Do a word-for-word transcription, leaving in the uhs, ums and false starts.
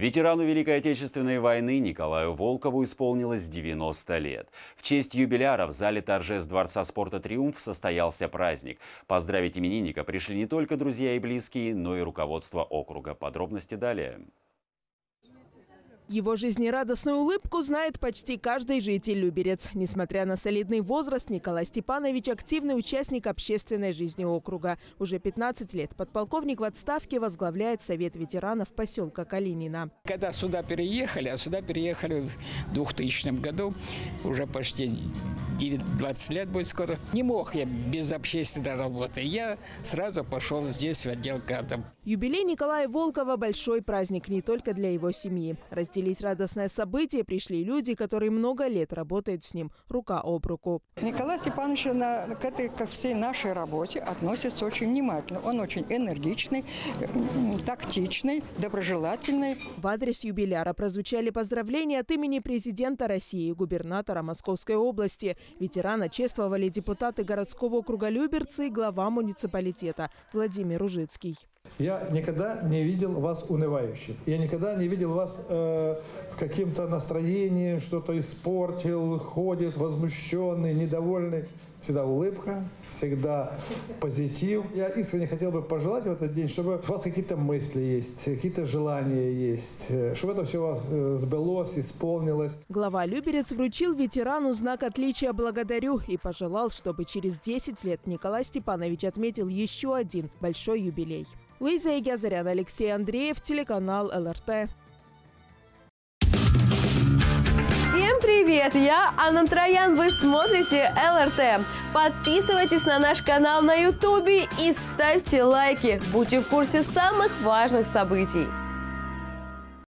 Ветерану Великой Отечественной войны Николаю Волкову исполнилось девяносто лет. В честь юбиляра в зале торжеств Дворца спорта «Триумф» состоялся праздник. Поздравить именинника пришли не только друзья и близкие, но и руководство округа. Подробности далее. Его жизнерадостную улыбку знает почти каждый житель Люберец. Несмотря на солидный возраст, Николай Степанович – активный участник общественной жизни округа. Уже пятнадцать лет подполковник в отставке возглавляет Совет ветеранов поселка Калинина. Когда сюда переехали, а сюда переехали в двухтысячном году, уже почти двадцать лет будет скоро, не мог я без общественной работы. Я сразу пошел здесь, в отдел кадров. Юбилей Николая Волкова – большой праздник не только для его семьи. Разделить радостное событие пришли люди, которые много лет работают с ним рука об руку. Николай Степанович на, к этой, ко всей нашей работе относится очень внимательно. Он очень энергичный, тактичный, доброжелательный. В адрес юбиляра прозвучали поздравления от имени президента России, губернатора Московской области. Ветерана чествовали депутаты городского округа Люберцы и глава муниципалитета Владимир Ружицкий. Я никогда не видел вас унывающим. Я никогда не видел вас э, в каком-то настроении, что-то испортил, ходит возмущенный, недовольный. Всегда улыбка, всегда позитив. Я искренне хотел бы пожелать в этот день, чтобы у вас какие-то мысли есть, какие-то желания есть, чтобы это все у вас сбылось, исполнилось. Глава Люберец вручил ветерану знак отличия «Благодарю» и пожелал, чтобы через десять лет Николай Степанович отметил еще один большой юбилей. Луиза Егиазарян, Алексей Андреев, телеканал ЛРТ. Всем привет! Я Анна Троян, вы смотрите ЛРТ. Подписывайтесь на наш канал на ютубе и ставьте лайки. Будьте в курсе самых важных событий.